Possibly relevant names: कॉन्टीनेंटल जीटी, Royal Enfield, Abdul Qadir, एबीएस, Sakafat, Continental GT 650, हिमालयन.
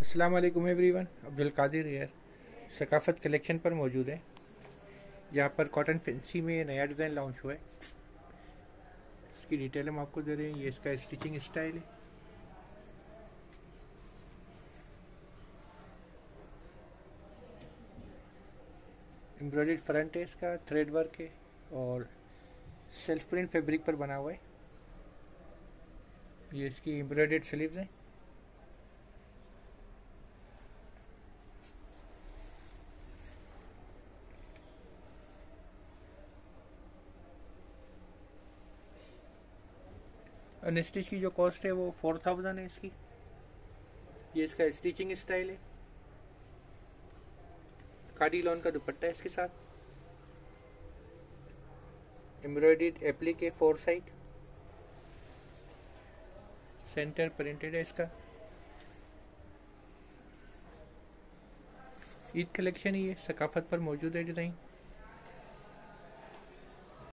अस्सलाम वालेकुम एवरीवन, अब्दुल कादिर यार सकाफत कलेक्शन पर मौजूद है। यहाँ पर कॉटन फैंसी में नया डिज़ाइन लॉन्च हुआ है। इसकी डिटेल हम आपको दे रहे हैं। ये इसका स्टिचिंग स्टाइल है। एम्ब्रॉयडर्ड फ्रंट है, इसका थ्रेड वर्क है और सेल्फ प्रिंट फैब्रिक पर बना हुआ है। ये इसकी एम्ब्रॉयडर्ड स्लीव्स हैं। अनस्टिच की जो कॉस्ट है वो 4000 है इसकी। ये इसका स्टिचिंग स्टाइल है। खादी लॉन का दुपट्टा है इसके साथ। एम्ब्रॉयडर्ड एप्लिक है, 4 साइड सेंटर प्रिंटेड है इसका। ईद कलेक्शन ये सकाफत पर मौजूद है डिजाइन।